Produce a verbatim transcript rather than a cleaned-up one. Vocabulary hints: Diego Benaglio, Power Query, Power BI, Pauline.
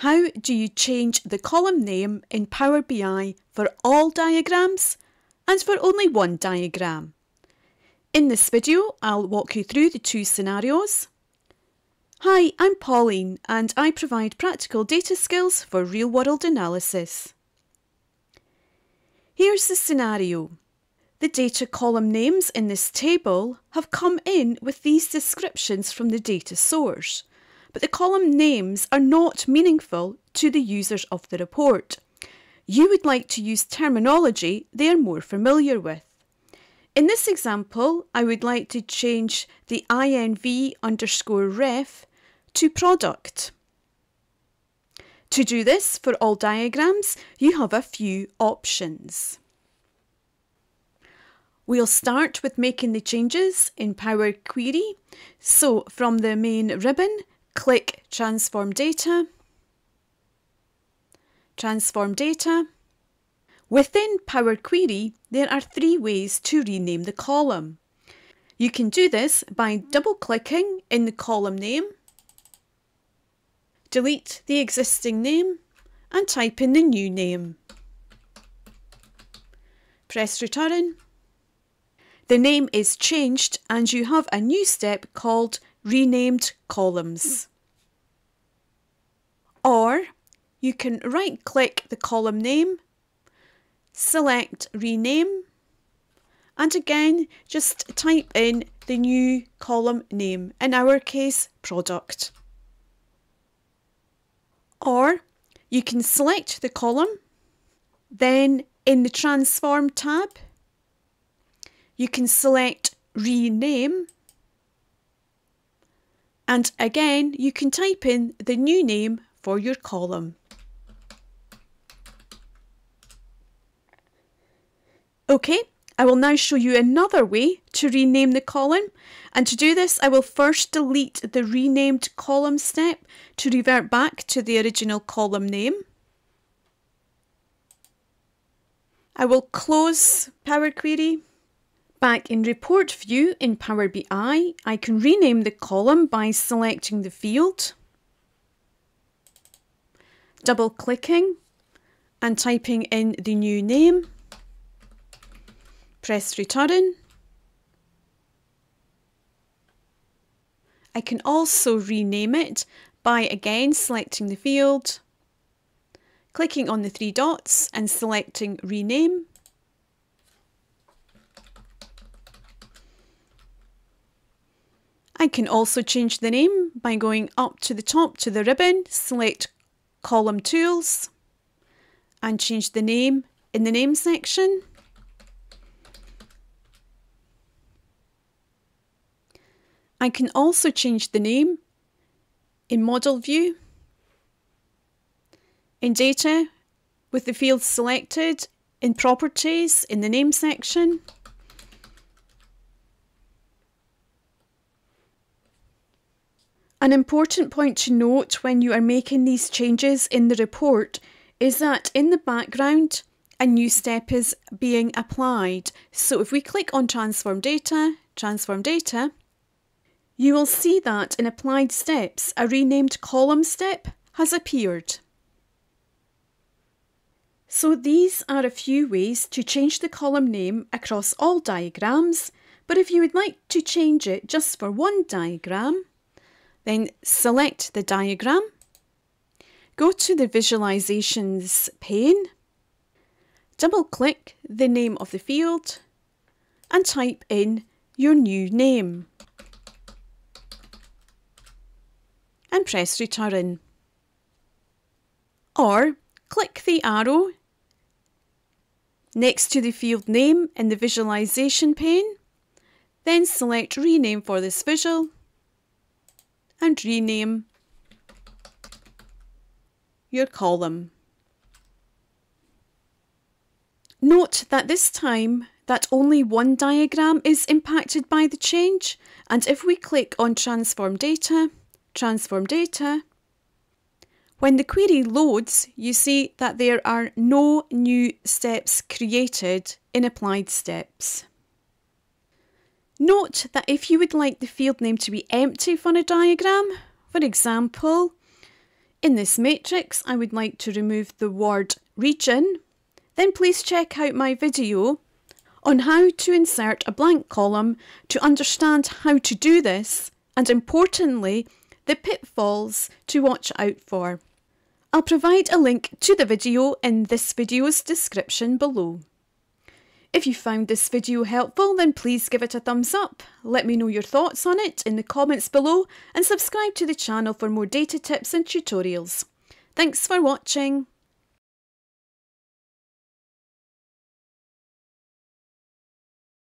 How do you change the column name in Power B I for all diagrams and for only one diagram? In this video, I'll walk you through the two scenarios. Hi, I'm Pauline and I provide practical data skills for real-world analysis. Here's the scenario. The data column names in this table have come in with these descriptions from the data source, but the column names are not meaningful to the users of the report. You would like to use terminology they are more familiar with. In this example, I would like to change the I N V underscore ref to product. To do this for all diagrams, you have a few options. We'll start with making the changes in Power Query. So from the main ribbon, click Transform Data, Transform Data. Within Power Query, there are three ways to rename the column. You can do this by double-clicking in the column name, delete the existing name and type in the new name. Press return. The name is changed and you have a new step called Renamed Columns. Or you can right-click the column name, select Rename, and again just type in the new column name, in our case Product. Or you can select the column, then in the Transform tab, you can select Rename, and again you can type in the new name for your column. Okay, I will now show you another way to rename the column, and to do this I will first delete the renamed column step to revert back to the original column name. I will close Power Query. Back in Report View in Power B I, I can rename the column by selecting the field, double-clicking and typing in the new name. Press return. I can also rename it by again selecting the field, clicking on the three dots and selecting rename. I can also change the name by going up to the top to the ribbon, select column tools and change the name in the name section. I can also change the name in Model View, in Data with the fields selected, in Properties in the Name section. An important point to note when you are making these changes in the report is that in the background a new step is being applied. So if we click on Transform Data, Transform Data, you will see that in Applied Steps, a renamed column step has appeared. So these are a few ways to change the column name across all diagrams, but if you would like to change it just for one diagram, then select the diagram, go to the Visualizations pane, double-click the name of the field and type in your new name. And press return. Or click the arrow next to the field name in the visualization pane, then select rename for this visual and rename your column. Note that this time that only one diagram is impacted by the change, and if we click on Transform Data, Transform Data. When the query loads, you see that there are no new steps created in Applied Steps. Note that if you would like the field name to be empty for a diagram, for example, In this matrix, I would like to remove the word region. Then please check out my video on how to insert a blank column to understand how to do this, and importantly, the pitfalls to watch out for. I'll provide a link to the video in this video's description below. If you found this video helpful, then please give it a thumbs up. Let me know your thoughts on it in the comments below and subscribe to the channel for more data tips and tutorials. Thanks for watching.